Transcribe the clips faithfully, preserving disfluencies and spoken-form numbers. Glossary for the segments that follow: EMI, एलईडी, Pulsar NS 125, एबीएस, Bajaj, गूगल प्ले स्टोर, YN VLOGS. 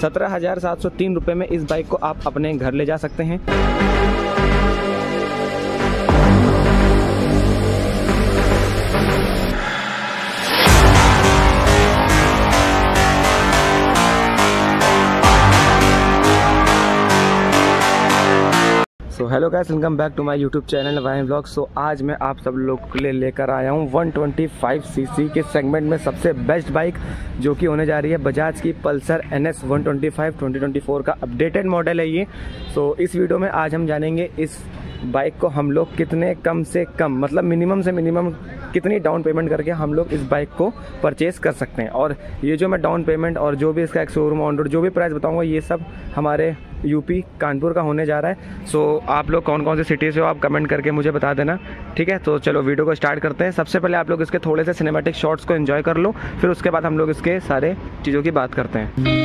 सत्रह हजार सात सौ तीन रुपये में इस बाइक को आप अपने घर ले जा सकते हैं। तो hello guys, welcome back to my YouTube channel Y N vlogs. So आज मैं आप सब लोग के लिए लेकर आया हूँ वन ट्वेंटी फाइव सीसी के सेगमेंट में सबसे बेस्ट बाइक, जो कि होने जा रही है बजाज की Pulsar N S one twenty five twenty twenty four का अपडेटेड मॉडल है ये। सो so, इस वीडियो में आज हम जानेंगे इस बाइक को हम लोग कितने कम से कम, मतलब मिनिमम से मिनिमम कितनी डाउन पेमेंट करके हम लोग इस बाइक को परचेस कर सकते हैं। और ये जो मैं डाउन पेमेंट और जो भी इसका शोरूम ऑन रोड जो भी प्राइस बताऊंगा, ये सब हमारे यूपी कानपुर का होने जा रहा है। सो आप लोग कौन कौन से सिटी से हो, आप कमेंट करके मुझे बता देना, ठीक है। तो चलो वीडियो को स्टार्ट करते हैं। सबसे पहले आप लोग इसके थोड़े से सिनेमैटिक शॉट्स को एंजॉय कर लो, फिर उसके बाद हम लोग इसके सारे चीज़ों की बात करते हैं।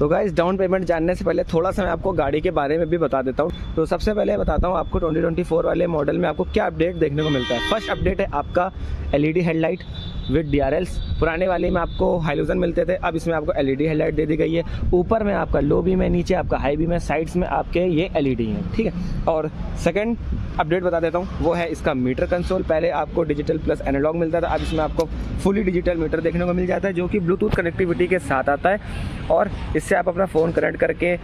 तो गाइस, डाउन पेमेंट जानने से पहले थोड़ा सा मैं आपको गाड़ी के बारे में भी बता देता हूँ। तो सबसे पहले बताता हूँ आपको ट्वेंटी ट्वेंटी फोर वाले मॉडल में आपको क्या अपडेट देखने को मिलता है। फर्स्ट अपडेट है आपका एलईडी हेडलाइट विद डीआरएल्स। पुराने वाले में आपको हाइलोजन मिलते थे, अब इसमें आपको एलईडी हेडलाइट दे दी गई है। ऊपर में आपका लो बीम है, नीचे आपका हाई बीम है, साइड्स में आपके ये एलईडी है, ठीक है। और सेकंड अपडेट बता देता हूँ, वो है इसका मीटर कंसोल। पहले आपको डिजिटल प्लस एनालॉग मिलता था, अब इसमें आपको फुली डिजिटल मीटर देखने को मिल जाता है, जो कि ब्लूटूथ कनेक्टिविटी के साथ आता है। और इससे आप अपना फ़ोन कनेक्ट करके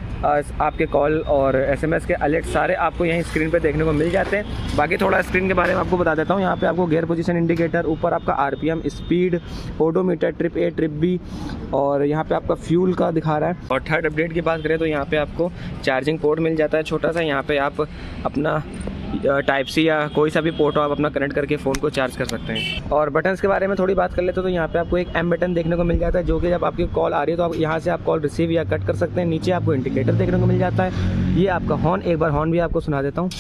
आपके कॉल और एसएमएस के अलर्ट सारे आपको यहीं स्क्रीन पर देखने को मिल जाते हैं। बाकी थोड़ा स्क्रीन के बारे में आपको बता देता हूँ। यहाँ पर आपको गियर पोजीशन इंडिकेटर, ऊपर आपका RPM, speed, odometer, trip A, trip B, और यहाँ पे आपका फ्यूल का दिखा रहा है। और थर्ड अपडेट की बात करें तो यहाँ पे आपको चार्जिंग पोर्ट मिल जाता है छोटा सा। यहाँ पे आप अपना टाइप सी या कोई सा भी पोर्ट आप अपना कनेक्ट करके फ़ोन को चार्ज कर सकते हैं। और बटन्स के बारे में थोड़ी बात कर लेते हैं तो यहाँ पे आपको एक एम बटन देखने को मिल जाता है, जो कि जब आपकी कॉल आ रही है तो आप यहाँ से आप कॉल रिसीव या कट कर सकते हैं। नीचे आपको इंडिकेटर देखने को मिल जाता है। ये आपका हॉर्न, एक बार हॉर्न भी आपको सुना देता हूँ।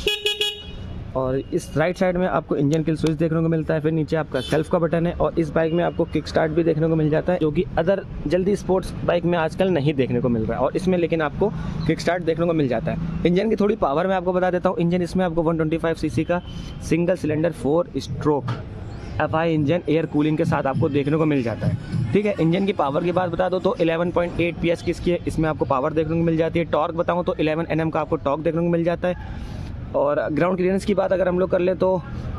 और इस राइट साइड में आपको इंजन किल स्विच देखने को मिलता है। फिर नीचे आपका सेल्फ का बटन है। और इस बाइक में आपको किक स्टार्ट भी देखने को मिल जाता है, जो कि अदर जल्दी स्पोर्ट्स बाइक में आजकल नहीं देखने को मिल रहा है। और इसमें लेकिन आपको किक स्टार्ट देखने को मिल जाता है। इंजन की थोड़ी पावर मैं आपको बता देता हूँ। इंजन इसमें आपको वन ट्वेंटी फाइव सीसी का single cylinder four stroke F I engine air cooling के साथ आपको देखने को मिल जाता है, ठीक है। इंजन की पावर की बात बता दो तो इलेवन पॉइंट एट पीएस की इसकी इसमें आपको पावर देखने को मिल जाती है। टॉर्क बताऊँ तो इलेवन एनएम का आपको टॉर्क देखने को मिल जाता है। और ग्राउंड क्लीयरेंस की बात अगर हम लोग कर ले तो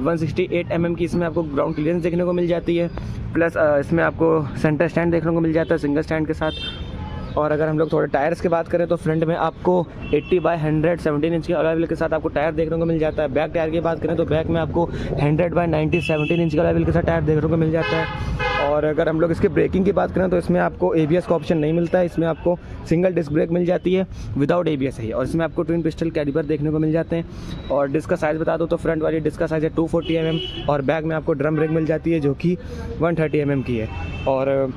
वन सिक्सटी एट एमएम की इसमें आपको ग्राउंड क्लीयरेंस देखने को मिल जाती है। प्लस इसमें आपको सेंटर स्टैंड देखने को मिल जाता है सिंगल स्टैंड के साथ। और अगर हम लोग थोड़े टायर्स की बात करें तो फ्रंट में आपको eighty by hundred seventeen inch के अलॉय व्हील के साथ आपको टायर देखने को मिल जाता है। बैक टायर की बात करें तो बैक में आपको hundred by ninety seventeen inch के अलॉय व्हील के साथ टायर देखने को मिल जाता है। और अगर हम लोग इसके ब्रेकिंग की बात करें तो इसमें आपको एबीएस का ऑप्शन नहीं मिलता है। इसमें आपको सिंगल डिस्क ब्रेक मिल जाती है विदाउट एबीएस है। और इसमें आपको ट्विन पिस्टल कैलिपर देखने को मिल जाते हैं। और डिस्क का साइज़ बता दो तो फ्रंट वाली डिस्क का साइज़ है टू फोर्टी एम एम। और बैक में आपको ड्रम ब्रेक मिल जाती है, जो कि वन थर्टी एम एम की है। और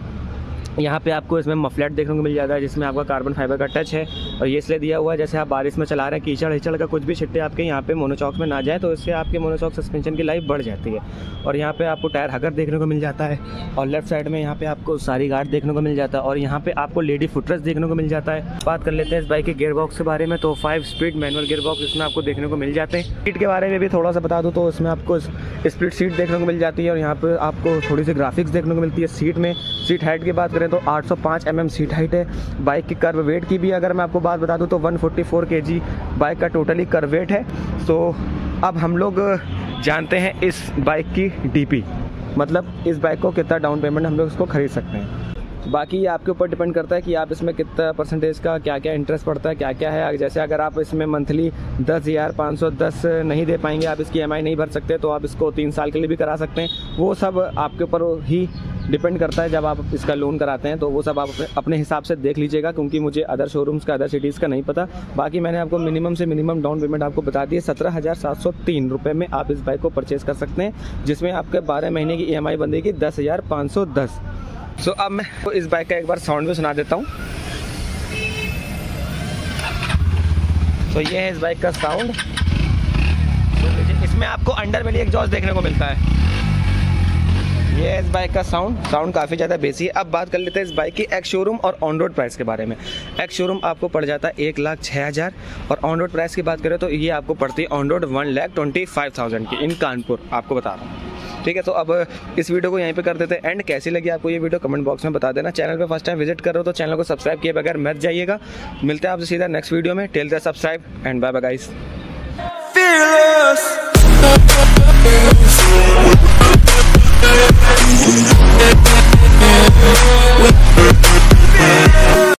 यहाँ पे आपको इसमें मफलेट देखने को मिल जाता है, जिसमें आपका कार्बन फाइबर का टच है। और ये इसलिए दिया हुआ है जैसे आप बारिश में चला रहे हैं, कीचड़ हिचड़ का कुछ भी छिट्टे आपके यहाँ पे मोनोचॉक में ना जाए, तो इससे आपके मोनोचॉक सस्पेंशन की लाइफ बढ़ जाती है। और यहाँ पे आपको टायर हगर देखने को मिल जाता है। और लेफ्ट साइड में यहाँ पे आपको सारी गार्ड देखने को मिल जाता है। और यहाँ पे आपको लेडी फुटरेस्ट देखने को मिल जाता है। बात कर लेते हैं इस बाइक के गियर बॉक्स के बारे में तो five speed manual gear box इसमें आपको देखने को मिल जाते हैं। सीट के बारे में भी थोड़ा सा बता दूँ तो इसमें आपको स्प्लिट सीट देखने को मिल जाती है। और यहाँ पर आपको थोड़ी सी ग्राफिक्स देखने को मिलती है। सीट में सीट हाइट की बात तो eight O five M M seat height है। बाइक की कर्व वेट की भी अगर मैं आपको बात बता दूं तो one forty four KG bike का टोटली कर्व वेट है। तो अब हम लोग जानते हैं इस बाइक की डीपी, मतलब इस बाइक को कितना डाउन पेमेंट हम लोग इसको खरीद सकते हैं। बाकी ये आपके ऊपर डिपेंड करता है कि आप इसमें कितना परसेंटेज का क्या क्या इंटरेस्ट पड़ता है, क्या क्या है। जैसे अगर आप इसमें मंथली दस हज़ार पाँच सौ दस नहीं दे पाएंगे, आप इसकी ई एम आई नहीं भर सकते, तो आप इसको तीन साल के लिए भी करा सकते हैं। वो सब आपके ऊपर ही डिपेंड करता है जब आप इसका लोन कराते हैं, तो वो सब आप अपने हिसाब से देख लीजिएगा, क्योंकि मुझे अदर शोरूम्स का अदर सिटीज़ का नहीं पता। बाकी मैंने आपको मिनिमम से मिनिमम डाउन पेमेंट आपको बता दी है। सत्रह हज़ार सात सौ तीन रुपये में आप इस बाइक को परचेज़ कर सकते हैं, जिसमें आपके बारह महीने की ई एम आई बनेगी दस हज़ार पाँच सौ दस। सो so, अब मैं तो इस बाइक का एक बार साउंड भी सुना देता हूँ। तो so, ये है इस बाइक का साउंड। तो so, इसमें आपको अंडर मिली एक जॉज देखने को मिलता है। ये इस बाइक का साउंड साउंड काफ़ी ज़्यादा बेसी है। अब बात कर लेते हैं इस बाइक की एक्स शोरूम और ऑन रोड प्राइस के बारे में। एक्स शोरूम आपको पड़ जाता है एक लाख छः हज़ार और ऑन रोड प्राइस की बात करें तो ये आपको पड़ती है on road one lakh twenty five thousand की इन कानपुर, आपको बता रहा हूँ। ठीक है, तो अब इस वीडियो को यहीं पे कर देते हैं एंड। कैसी लगी आपको ये वीडियो कमेंट बॉक्स में बता देना। चैनल पे फर्स्ट टाइम विजिट कर रहे हो तो चैनल को सब्सक्राइब किए बगैर मत जाइएगा। मिलते हैं आपसे सीधा नेक्स्ट वीडियो में। Till there subscribe and bye bye guys.